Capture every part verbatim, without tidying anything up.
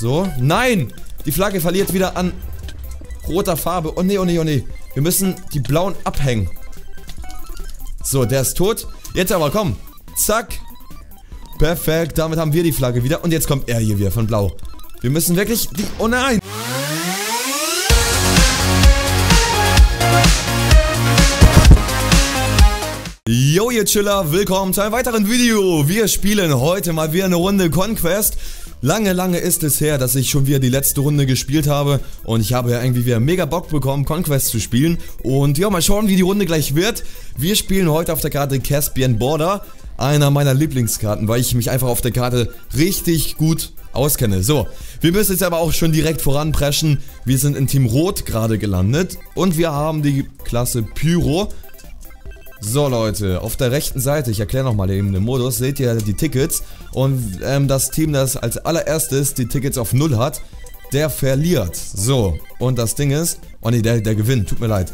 So, nein! Die Flagge verliert wieder an roter Farbe. Oh ne, oh ne, oh ne. Wir müssen die blauen abhängen. So, der ist tot. Jetzt aber, komm. Zack. Perfekt, damit haben wir die Flagge wieder. Und jetzt kommt er hier wieder von blau. Wir müssen wirklich die... Oh nein! Yo ihr Chiller, willkommen zu einem weiteren Video. Wir spielen heute mal wieder eine Runde Conquest. Lange, lange ist es her, dass ich schon wieder die letzte Runde gespielt habe. Und ich habe ja irgendwie wieder mega Bock bekommen, Conquest zu spielen. Und ja, mal schauen, wie die Runde gleich wird. Wir spielen heute auf der Karte Caspian Border. Einer meiner Lieblingskarten, weil ich mich einfach auf der Karte richtig gut auskenne. So, wir müssen jetzt aber auch schon direkt voranpreschen. Wir sind in Team Rot gerade gelandet. Und wir haben die Klasse Pyro. So Leute, auf der rechten Seite, ich erkläre nochmal eben den Modus, seht ihr die Tickets und ähm, das Team, das als allererstes die Tickets auf null hat, der verliert. So, und das Ding ist, oh ne, der, der gewinnt, tut mir leid.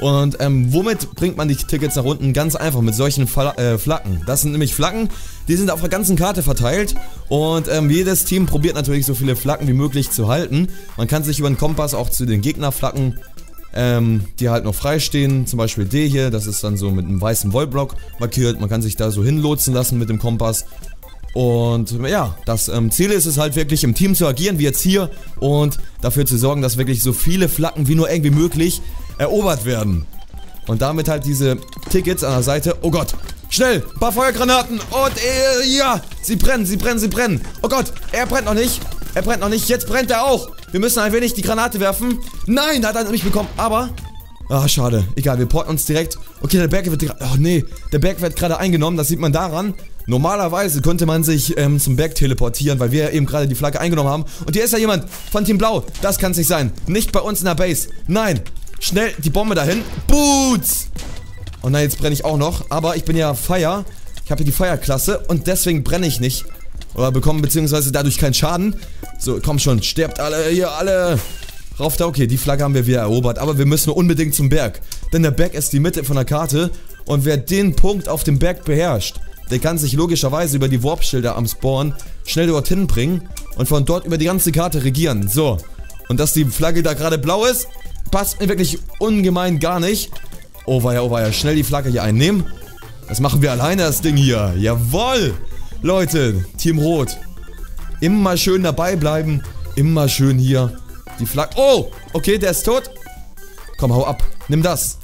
Und ähm, womit bringt man die Tickets nach unten? Ganz einfach, mit solchen Fla äh, Flaggen. Das sind nämlich Flaggen, die sind auf der ganzen Karte verteilt. Und ähm, jedes Team probiert natürlich so viele Flaggen wie möglich zu halten. Man kann sich über den Kompass auch zu den Gegnerflaggen Ähm, die halt noch frei stehen, zum Beispiel D hier, das ist dann so mit einem weißen Wallblock markiert, man kann sich da so hinlotsen lassen mit dem Kompass und ja, das ähm, Ziel ist es halt wirklich im Team zu agieren, wie jetzt hier und dafür zu sorgen, dass wirklich so viele Flaggen wie nur irgendwie möglich erobert werden und damit halt diese Tickets an der Seite, oh Gott, schnell, ein paar Feuergranaten und äh, ja, sie brennen, sie brennen, sie brennen, oh Gott, er brennt noch nicht, er brennt noch nicht, jetzt brennt er auch. Wir müssen ein wenig die Granate werfen. Nein, da hat er nicht bekommen, aber... Ah, schade. Egal, wir porten uns direkt... Okay, der Berg wird... Oh, nee. Der Berg wird gerade eingenommen, das sieht man daran. Normalerweise konnte man sich ähm, zum Berg teleportieren, weil wir eben gerade die Flagge eingenommen haben. Und hier ist ja jemand von Team Blau. Das kann's nicht sein. Nicht bei uns in der Base. Nein. Schnell die Bombe dahin. Boots! Oh nein, jetzt brenne ich auch noch. Aber ich bin ja Fire. Ich habe hier die Feuerklasse und deswegen brenne ich nicht. Oder bekommen beziehungsweise dadurch keinen Schaden. So, komm schon, sterbt alle, hier alle. Rauf da, okay, die Flagge haben wir wieder erobert. Aber wir müssen unbedingt zum Berg. Denn der Berg ist die Mitte von der Karte. Und wer den Punkt auf dem Berg beherrscht, der kann sich logischerweise über die Warp-Schilder am Spawn schnell dorthin bringen. Und von dort über die ganze Karte regieren. So, und dass die Flagge da gerade blau ist, passt mir wirklich ungemein gar nicht. Oh weia, oh weia, schnell die Flagge hier einnehmen. Das machen wir alleine, das Ding hier. Jawoll! Leute, Team Rot, immer schön dabei bleiben, immer schön hier die Flagge... Oh, okay, der ist tot. Komm, hau ab, nimm das.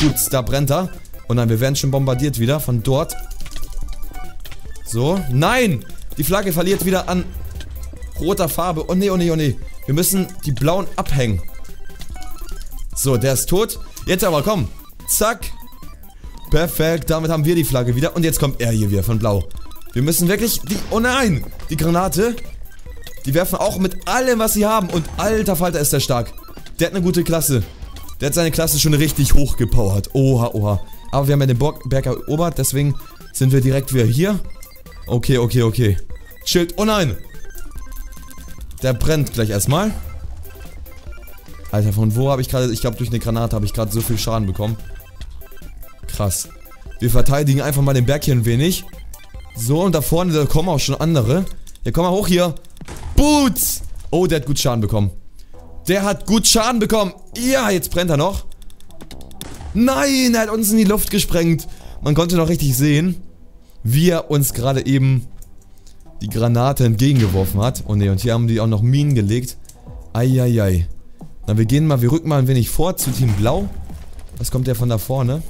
Gut, da brennt er. Oh nein, wir werden schon bombardiert wieder von dort. So, nein, die Flagge verliert wieder an roter Farbe. Oh ne, oh ne, oh ne. Wir müssen die blauen abhängen. So, der ist tot. Jetzt aber, komm. Zack. Perfekt, damit haben wir die Flagge wieder. Und jetzt kommt er hier wieder von blau. Wir müssen wirklich... Die, oh nein! Die Granate. Die werfen auch mit allem, was sie haben. Und alter Falter ist der stark. Der hat eine gute Klasse. Der hat seine Klasse schon richtig hochgepowert. Oha, oha. Aber wir haben ja den Borg, Berg erobert. Deswegen sind wir direkt wieder hier. Okay, okay, okay. Schild. Oh nein! Der brennt gleich erstmal. Alter, von wo habe ich gerade... Ich glaube, durch eine Granate habe ich gerade so viel Schaden bekommen. Krass. Wir verteidigen einfach mal den Berg hier ein wenig. So, und da vorne, da kommen auch schon andere. Ja, komm mal hoch hier. Boots! Oh, der hat gut Schaden bekommen. Der hat gut Schaden bekommen. Ja, jetzt brennt er noch. Nein, er hat uns in die Luft gesprengt. Man konnte noch richtig sehen, wie er uns gerade eben die Granate entgegengeworfen hat. Oh ne, und hier haben die auch noch Minen gelegt. Eieiei. Na, wir gehen mal, wir rücken mal ein wenig vor zu Team Blau. Was kommt der von da vorne?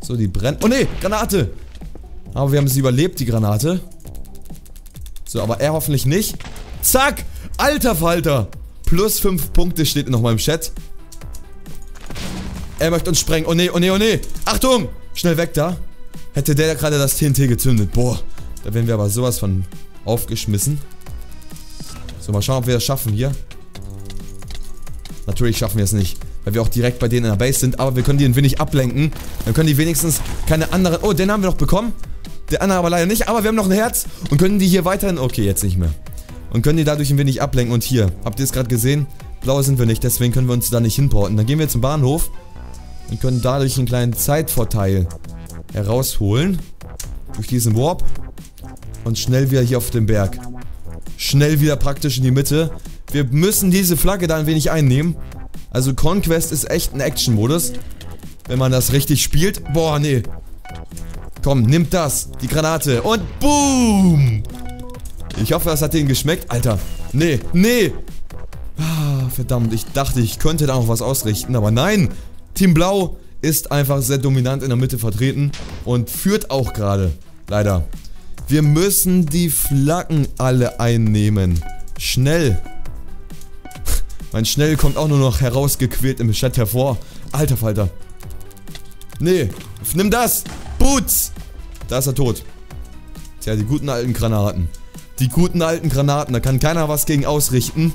So, die brennt. Oh ne, Granate! Aber wir haben sie überlebt, die Granate. So, aber er hoffentlich nicht. Zack! Alter Falter! Plus fünf Punkte steht nochmal im Chat. Er möchte uns sprengen. Oh ne, oh ne, oh ne. Achtung! Schnell weg da. Hätte der gerade das T N T gezündet. Boah, da wären wir aber sowas von aufgeschmissen. So, mal schauen, ob wir das schaffen hier. Natürlich schaffen wir es nicht. Weil wir auch direkt bei denen in der Base sind. Aber wir können die ein wenig ablenken. Dann können die wenigstens keine anderen... Oh, den haben wir noch bekommen. Der andere aber leider nicht, aber wir haben noch ein Herz und können die hier weiterhin, okay, jetzt nicht mehr. Und können die dadurch ein wenig ablenken und hier, habt ihr es gerade gesehen? Blau sind wir nicht, deswegen können wir uns da nicht hinporten. Dann gehen wir zum Bahnhof und können dadurch einen kleinen Zeitvorteil herausholen. Durch diesen Warp und schnell wieder hier auf den Berg. Schnell wieder praktisch in die Mitte. Wir müssen diese Flagge da ein wenig einnehmen. Also Conquest ist echt ein Action-Modus, wenn man das richtig spielt. Boah, nee. Komm, nimmt das. Die Granate. Und boom. Ich hoffe, das hat denen geschmeckt. Alter. Nee, nee. Ah, verdammt. Ich dachte, ich könnte da noch was ausrichten. Aber nein. Team Blau ist einfach sehr dominant in der Mitte vertreten. Und führt auch gerade. Leider. Wir müssen die Flaggen alle einnehmen. Schnell. Mein Schnell kommt auch nur noch herausgequält im Chat hervor. Alter Falter. Nee. Nimm das. Boots. Da ist er tot. Tja, die guten alten Granaten. Die guten alten Granaten. Da kann keiner was gegen ausrichten.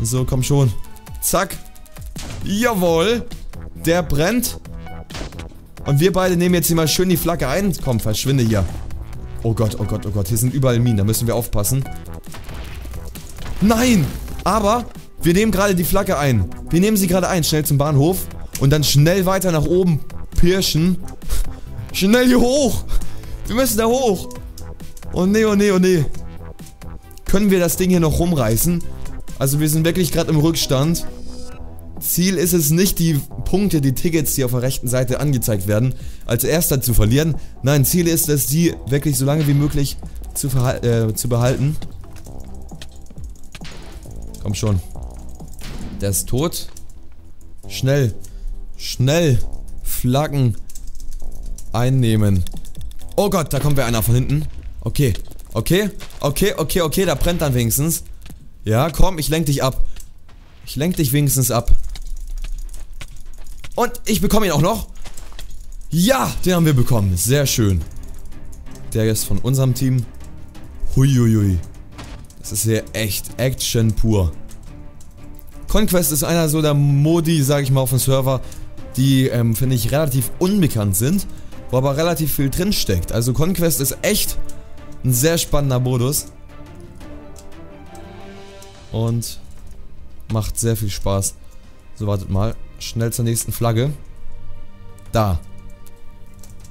So, komm schon. Zack. Jawohl. Der brennt. Und wir beide nehmen jetzt hier mal schön die Flagge ein. Komm, verschwinde hier. Oh Gott, oh Gott, oh Gott. Hier sind überall Minen. Da müssen wir aufpassen. Nein. Aber... wir nehmen gerade die Flagge ein. Wir nehmen sie gerade ein. Schnell zum Bahnhof. Und dann schnell weiter nach oben pirschen. Schnell hier hoch. Wir müssen da hoch. Oh ne, oh ne, oh ne. Können wir das Ding hier noch rumreißen? Also wir sind wirklich gerade im Rückstand. Ziel ist es nicht, die Punkte, die Tickets, die auf der rechten Seite angezeigt werden, als erster zu verlieren. Nein, Ziel ist es, die wirklich so lange wie möglich zu, äh, zu behalten. Komm schon. Der ist tot. Schnell. Schnell. Flaggen einnehmen. Oh Gott, da kommt wer einer von hinten. Okay. Okay. Okay, okay, okay. Da brennt dann wenigstens. Ja, komm, ich lenk dich ab. Ich lenk dich wenigstens ab. Und ich bekomme ihn auch noch. Ja, den haben wir bekommen. Sehr schön. Der ist von unserem Team. Huiuiui. Das ist hier echt Action pur. Conquest ist einer so der Modi, sage ich mal, auf dem Server, die, ähm, finde ich, relativ unbekannt sind, wo aber relativ viel drin steckt. Also Conquest ist echt ein sehr spannender Modus und macht sehr viel Spaß. So, wartet mal. Schnell zur nächsten Flagge. Da.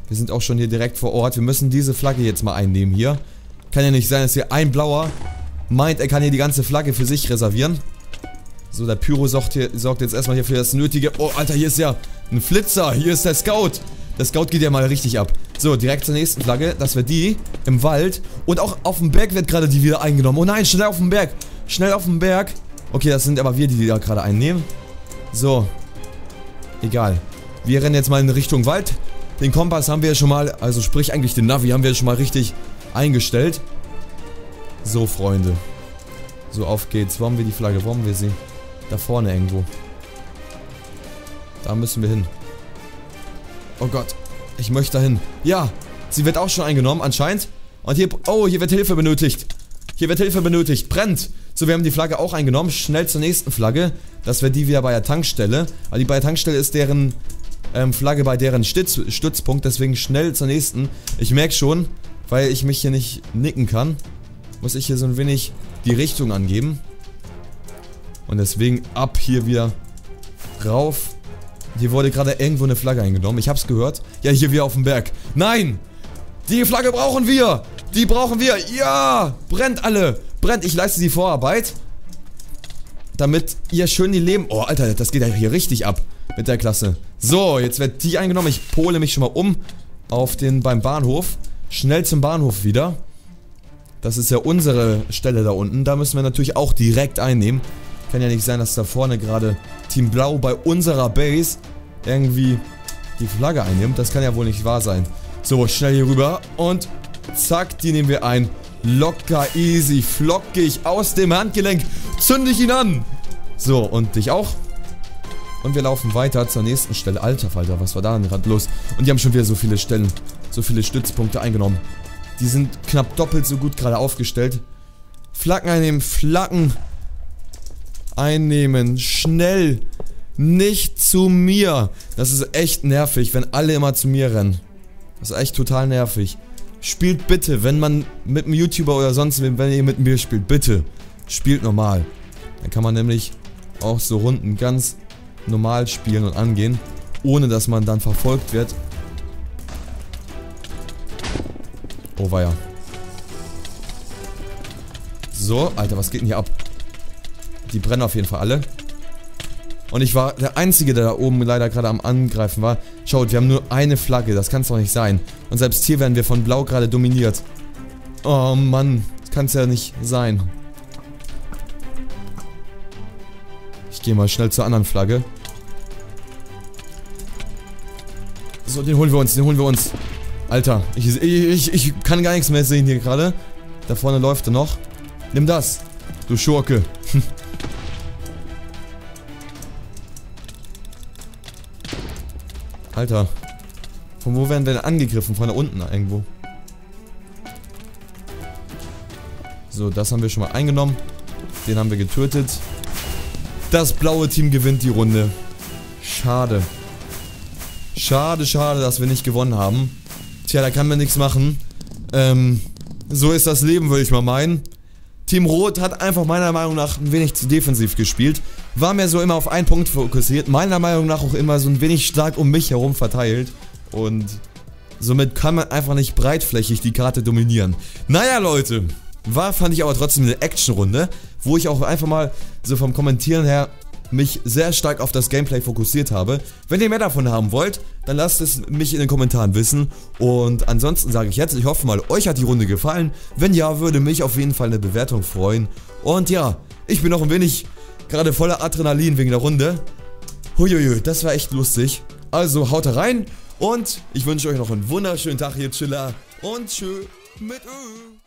Wir sind auch schon hier direkt vor Ort. Wir müssen diese Flagge jetzt mal einnehmen hier. Kann ja nicht sein, dass hier ein Blauer meint, er kann hier die ganze Flagge für sich reservieren. So, der Pyro sorgt, hier, sorgt jetzt erstmal hier für das nötige... Oh, Alter, hier ist ja ein Flitzer. Hier ist der Scout. Der Scout geht ja mal richtig ab. So, direkt zur nächsten Flagge. Das wäre die im Wald. Und auch auf dem Berg wird gerade die wieder eingenommen. Oh nein, schnell auf den Berg. Schnell auf den Berg. Okay, das sind aber wir, die die da gerade einnehmen. So. Egal. Wir rennen jetzt mal in Richtung Wald. Den Kompass haben wir ja schon mal... Also sprich eigentlich den Navi haben wir schon mal richtig eingestellt. So, Freunde. So, auf geht's. Wo haben wir die Flagge? Wo haben wir sie? Da vorne irgendwo. Da müssen wir hin. Oh Gott. Ich möchte da hin. Ja. Sie wird auch schon eingenommen, anscheinend. Und hier... Oh, hier wird Hilfe benötigt. Hier wird Hilfe benötigt. Brennt. So, wir haben die Flagge auch eingenommen. Schnell zur nächsten Flagge. Das wäre die wieder bei der Tankstelle. Aber die bei der Tankstelle ist deren... Ähm, Flagge bei deren Stütz, Stützpunkt. Deswegen schnell zur nächsten. Ich merke schon, weil ich mich hier nicht nicken kann, muss ich hier so ein wenig die Richtung angeben. Und deswegen ab hier wieder rauf. Hier wurde gerade irgendwo eine Flagge eingenommen. Ich hab's gehört. Ja, hier wieder auf dem Berg. Nein! Die Flagge brauchen wir! Die brauchen wir! Ja! Brennt alle! Brennt! Ich leiste die Vorarbeit, damit ihr schön die Leben... Oh, Alter, das geht ja hier richtig ab mit der Klasse. So, jetzt wird die eingenommen. Ich pole mich schon mal um auf den... beim Bahnhof. Schnell zum Bahnhof wieder. Das ist ja unsere Stelle da unten. Da müssen wir natürlich auch direkt einnehmen. Kann ja nicht sein, dass da vorne gerade Team Blau bei unserer Base irgendwie die Flagge einnimmt. Das kann ja wohl nicht wahr sein. So, schnell hier rüber. Und zack, die nehmen wir ein. Locker, easy, flockig aus dem Handgelenk. Zünde ich ihn an. So, und dich auch. Und wir laufen weiter zur nächsten Stelle. Alter Falter, was war da denn gerade los? Und die haben schon wieder so viele Stellen, so viele Stützpunkte eingenommen. Die sind knapp doppelt so gut gerade aufgestellt. Flaggen einnehmen, Flaggen einnehmen, schnell, nicht zu mir. Das ist echt nervig, wenn alle immer zu mir rennen. Das ist echt total nervig. Spielt bitte, wenn man mit einem YouTuber oder sonst, wenn ihr mit mir spielt, bitte, spielt normal. Dann kann man nämlich auch so Runden ganz normal spielen und angehen, ohne dass man dann verfolgt wird. Oh weia. So, Alter, was geht denn hier ab? Die brennen auf jeden Fall alle. Und ich war der Einzige, der da oben leider gerade am Angreifen war. Schaut, wir haben nur eine Flagge, das kann es doch nicht sein. Und selbst hier werden wir von Blau gerade dominiert. Oh Mann, das kann es ja nicht sein. Ich gehe mal schnell zur anderen Flagge. So, den holen wir uns, den holen wir uns. Alter, ich, ich, ich kann gar nichts mehr sehen hier gerade. Da vorne läuft er noch. Nimm das, du Schurke. Alter, von wo werden wir denn angegriffen? Von da unten irgendwo. So, das haben wir schon mal eingenommen. Den haben wir getötet. Das blaue Team gewinnt die Runde. Schade. Schade, schade, dass wir nicht gewonnen haben. Tja, da kann man nichts machen. Ähm, so ist das Leben, würde ich mal meinen. Team Rot hat einfach meiner Meinung nach ein wenig zu defensiv gespielt. War mir so immer auf einen Punkt fokussiert. Meiner Meinung nach auch immer so ein wenig stark um mich herum verteilt. Und somit kann man einfach nicht breitflächig die Karte dominieren. Naja, Leute. War, fand ich aber trotzdem eine Action-Runde. Wo ich auch einfach mal so vom Kommentieren her mich sehr stark auf das Gameplay fokussiert habe. Wenn ihr mehr davon haben wollt, dann lasst es mich in den Kommentaren wissen. Und ansonsten sage ich jetzt, ich hoffe mal, euch hat die Runde gefallen. Wenn ja, würde mich auf jeden Fall eine Bewertung freuen. Und ja, ich bin noch ein wenig gerade voller Adrenalin wegen der Runde. Huiuiui, das war echt lustig. Also haut rein und ich wünsche euch noch einen wunderschönen Tag, ihr Chiller. Und tschö mit Ö.